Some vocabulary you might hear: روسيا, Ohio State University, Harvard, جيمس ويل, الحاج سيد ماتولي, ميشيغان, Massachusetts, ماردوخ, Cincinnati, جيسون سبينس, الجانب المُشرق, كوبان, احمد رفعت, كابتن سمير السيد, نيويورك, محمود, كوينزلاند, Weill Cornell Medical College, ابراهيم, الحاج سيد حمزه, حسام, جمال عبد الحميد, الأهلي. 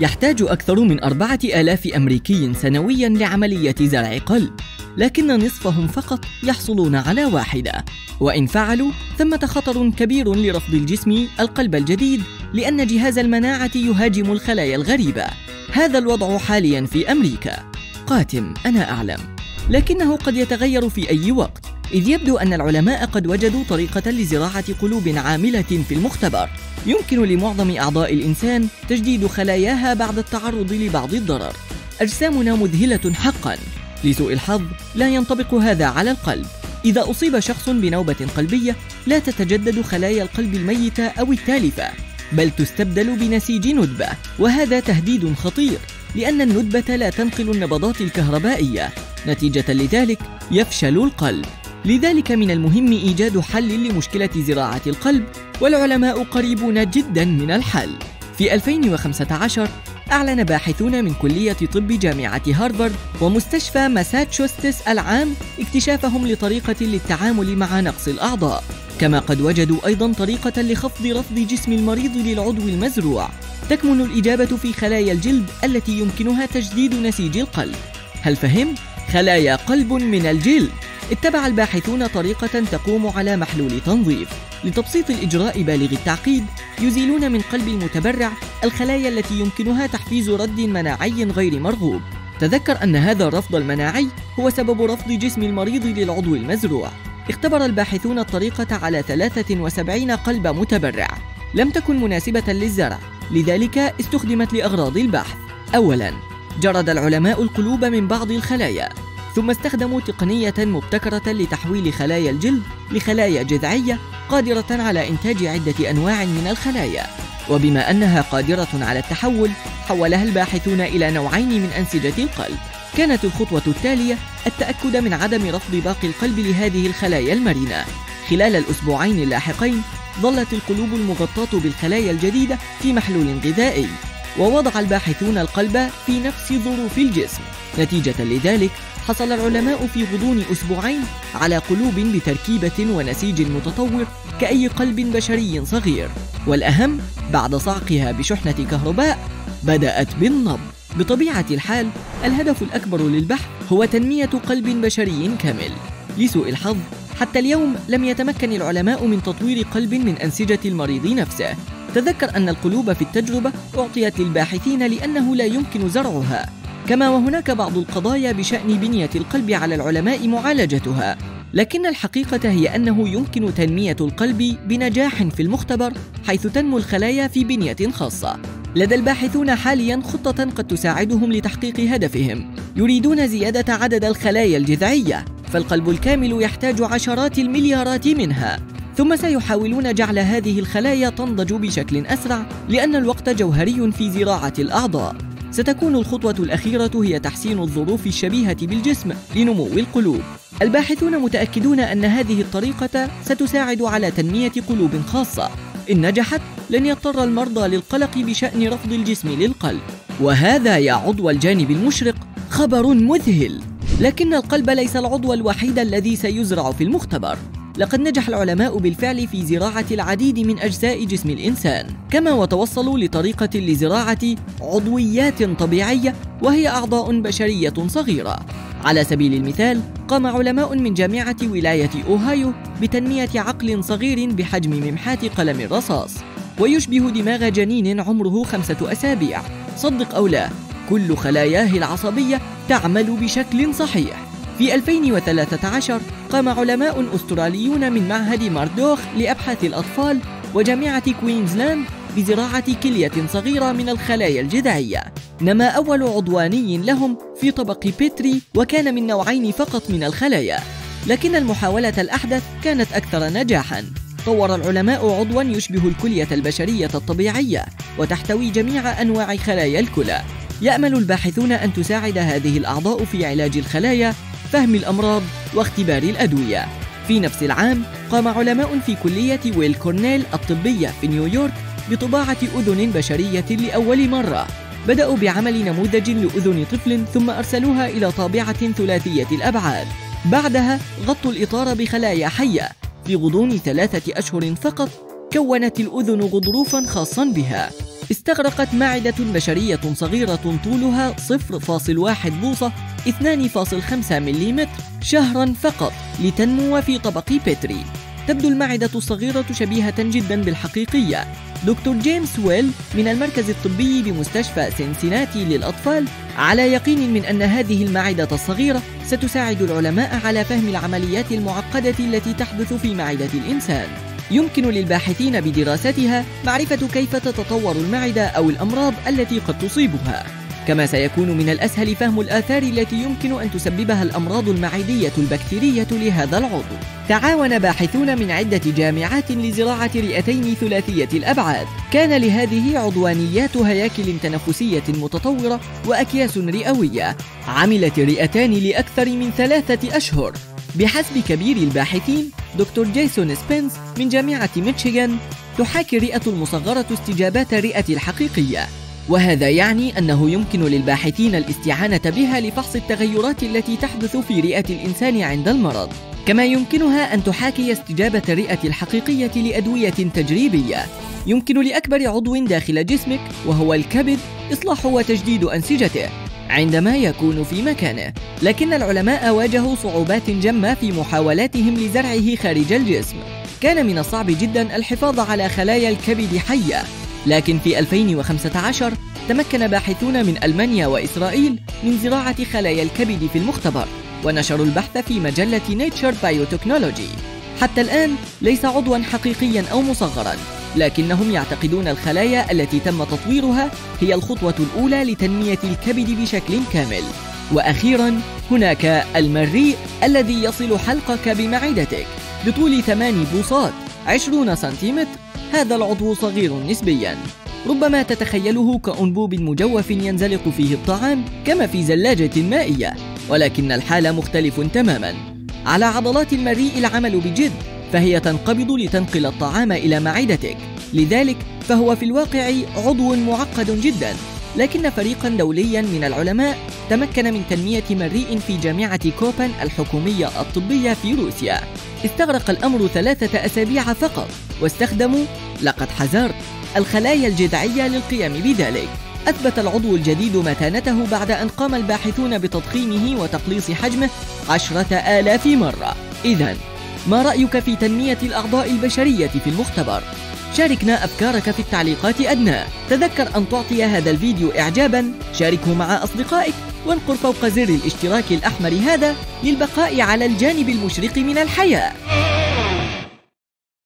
يحتاج أكثر من 4000 أمريكي سنوياً لعملية زرع قلب، لكن نصفهم فقط يحصلون على واحدة، وإن فعلوا ثمة خطر كبير لرفض الجسم القلب الجديد لأن جهاز المناعة يهاجم الخلايا الغريبة. هذا الوضع حالياً في أمريكا قاتم، أنا أعلم، لكنه قد يتغير في أي وقت، إذ يبدو أن العلماء قد وجدوا طريقة لزراعة قلوب عاملة في المختبر يمكن لمعظم أعضاء الإنسان تجديد خلاياها بعد التعرض لبعض الضرر. أجسامنا مذهلة حقاً، لسوء الحظ لا ينطبق هذا على القلب. إذا أصيب شخص بنوبة قلبية لا تتجدد خلايا القلب الميتة أو التالفة، بل تستبدل بنسيج ندبة، وهذا تهديد خطير لأن الندبة لا تنقل النبضات الكهربائية، نتيجة لذلك يفشل القلب. لذلك من المهم إيجاد حل لمشكلة زراعة القلب، والعلماء قريبون جدا من الحل. في 2015 أعلن باحثون من كلية طب جامعة هارفارد ومستشفى ماساتشوستس العام اكتشافهم لطريقة للتعامل مع نقص الأعضاء، كما قد وجدوا أيضا طريقة لخفض رفض جسم المريض للعضو المزروع. تكمن الإجابة في خلايا الجلد التي يمكنها تجديد نسيج القلب. هل فهمت؟ خلايا قلب من الجلد. اتبع الباحثون طريقة تقوم على محلول تنظيف لتبسيط الإجراء بالغ التعقيد، يزيلون من قلب المتبرع الخلايا التي يمكنها تحفيز رد مناعي غير مرغوب. تذكر أن هذا الرفض المناعي هو سبب رفض جسم المريض للعضو المزروع. اختبر الباحثون الطريقة على 73 قلب متبرع لم تكن مناسبة للزرع، لذلك استخدمت لأغراض البحث. أولاً، جرد العلماء القلوب من بعض الخلايا، ثم استخدموا تقنية مبتكرة لتحويل خلايا الجلد لخلايا جذعية قادرة على إنتاج عدة أنواع من الخلايا، وبما أنها قادرة على التحول حولها الباحثون إلى نوعين من أنسجة القلب. كانت الخطوة التالية التأكد من عدم رفض باقي القلب لهذه الخلايا المرنة. خلال الأسبوعين اللاحقين ظلت القلوب المغطاة بالخلايا الجديدة في محلول غذائي، ووضع الباحثون القلب في نفس ظروف الجسم. نتيجة لذلك حصل العلماء في غضون أسبوعين على قلوب بتركيبة ونسيج متطور كأي قلب بشري صغير، والأهم بعد صعقها بشحنة كهرباء بدأت بالنبض. بطبيعة الحال الهدف الأكبر للبحث هو تنمية قلب بشري كامل. لسوء الحظ حتى اليوم لم يتمكن العلماء من تطوير قلب من أنسجة المريض نفسه. تذكر أن القلوب في التجربة أعطيت للباحثين لأنه لا يمكن زرعها، كما وهناك بعض القضايا بشأن بنية القلب على العلماء معالجتها، لكن الحقيقة هي أنه يمكن تنمية القلب بنجاح في المختبر حيث تنمو الخلايا في بنية خاصة. لدى الباحثون حالياً خطة قد تساعدهم لتحقيق هدفهم، يريدون زيادة عدد الخلايا الجذعية، فالقلب الكامل يحتاج عشرات المليارات منها، ثم سيحاولون جعل هذه الخلايا تنضج بشكل أسرع لأن الوقت جوهري في زراعة الأعضاء. ستكون الخطوة الأخيرة هي تحسين الظروف الشبيهة بالجسم لنمو القلوب. الباحثون متأكدون أن هذه الطريقة ستساعد على تنمية قلوب خاصة. إن نجحت لن يضطر المرضى للقلق بشأن رفض الجسم للقلب. وهذا يا عضو الجانب المشرق خبر مذهل، لكن القلب ليس العضو الوحيد الذي سيزرع في المختبر. لقد نجح العلماء بالفعل في زراعة العديد من أجزاء جسم الإنسان، كما وتوصلوا لطريقة لزراعة عضويات طبيعية وهي أعضاء بشرية صغيرة. على سبيل المثال قام علماء من جامعة ولاية أوهايو بتنمية عقل صغير بحجم ممحاة قلم الرصاص، ويشبه دماغ جنين عمره 5 أسابيع. صدق أو لا، كل خلاياه العصبية تعمل بشكل صحيح. في 2013 قام علماء أستراليون من معهد ماردوخ لأبحاث الأطفال وجامعة كوينزلاند بزراعة كلية صغيرة من الخلايا الجذعية. نما أول عضواني لهم في طبق بيتري، وكان من نوعين فقط من الخلايا، لكن المحاولة الأحدث كانت أكثر نجاحاً. طور العلماء عضواً يشبه الكلية البشرية الطبيعية وتحتوي جميع أنواع خلايا الكلى. يأمل الباحثون أن تساعد هذه الأعضاء في علاج الخلايا، فهم الأمراض، واختبار الأدوية. في نفس العام قام علماء في كلية ويل كورنيل الطبية في نيويورك بطباعة أذن بشرية لأول مرة. بدأوا بعمل نموذج لأذن طفل ثم أرسلوها إلى طابعة ثلاثية الأبعاد، بعدها غطوا الإطار بخلايا حية. في غضون 3 أشهر فقط كونت الأذن غضروفاً خاصاً بها. استغرقت معدة بشرية صغيرة طولها 0.1 بوصة 2.5 ملم شهرا فقط لتنمو في طبق بيتري. تبدو المعدة الصغيرة شبيهة جدا بالحقيقية. دكتور جيمس ويل من المركز الطبي بمستشفى سنسيناتي للأطفال على يقين من أن هذه المعدة الصغيرة ستساعد العلماء على فهم العمليات المعقدة التي تحدث في معدة الإنسان. يمكن للباحثين بدراستها معرفة كيف تتطور المعدة أو الأمراض التي قد تصيبها، كما سيكون من الأسهل فهم الآثار التي يمكن أن تسببها الأمراض المعدية البكتيرية لهذا العضو. تعاون باحثون من عدة جامعات لزراعة رئتين ثلاثية الأبعاد، كان لهذه عضوانيات هياكل تنفسية متطورة وأكياس رئوية. عملت الرئتان لأكثر من 3 أشهر. بحسب كبير الباحثين دكتور جيسون سبينس من جامعة ميشيغان، تحاكي الرئة المصغرة استجابات الرئة الحقيقية، وهذا يعني أنه يمكن للباحثين الاستعانة بها لفحص التغيرات التي تحدث في رئة الإنسان عند المرض، كما يمكنها أن تحاكي استجابة الرئة الحقيقية لأدوية تجريبية. يمكن لأكبر عضو داخل جسمك وهو الكبد إصلاح وتجديد أنسجته عندما يكون في مكانه، لكن العلماء واجهوا صعوبات جمة في محاولاتهم لزرعه خارج الجسم. كان من الصعب جدا الحفاظ على خلايا الكبد حية، لكن في 2015 تمكن باحثون من ألمانيا وإسرائيل من زراعة خلايا الكبد في المختبر، ونشروا البحث في مجلة Nature Biotechnology. حتى الآن ليس عضوا حقيقيا أو مصغرا، لكنهم يعتقدون الخلايا التي تم تطويرها هي الخطوة الأولى لتنمية الكبد بشكل كامل. وأخيرا هناك المريء الذي يصل حلقك بمعدتك بطول 8 بوصات 20 سنتيمتر. هذا العضو صغير نسبيا، ربما تتخيله كأنبوب مجوف ينزلق فيه الطعام كما في زلاجة مائية، ولكن الحال مختلف تماما. على عضلات المريء العمل بجد، فهي تنقبض لتنقل الطعام إلى معدتك، لذلك فهو في الواقع عضو معقد جدا. لكن فريقا دوليا من العلماء تمكن من تنمية مريء في جامعة كوبان الحكومية الطبية في روسيا. استغرق الأمر 3 أسابيع فقط، واستخدموا لقد حذرت الخلايا الجذعية للقيام بذلك. أثبت العضو الجديد متانته بعد أن قام الباحثون بتضخيمه وتقليص حجمه 10,000 مرة. إذن ما رأيك في تنمية الأعضاء البشرية في المختبر؟ شاركنا أفكارك في التعليقات أدنى. تذكر أن تعطي هذا الفيديو إعجابا، شاركه مع أصدقائك، وانقر فوق زر الاشتراك الأحمر هذا للبقاء على الجانب المشرق من الحياة.